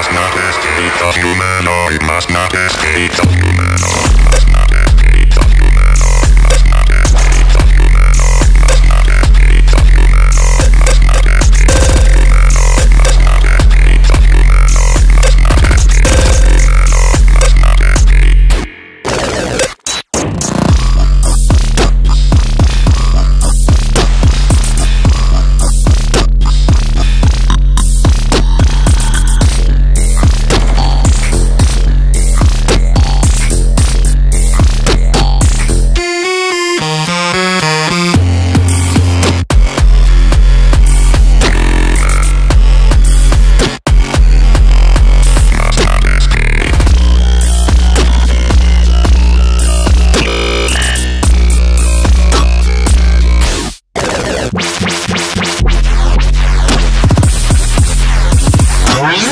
must not escape the humanoid, must not escape the humanoid, must not escape the humanoid, must not escape the humanoid, must not escape the humanoid, must not escape the humanoid, must not escape the humanoid, must not escape the humanoid, must not escape. All right.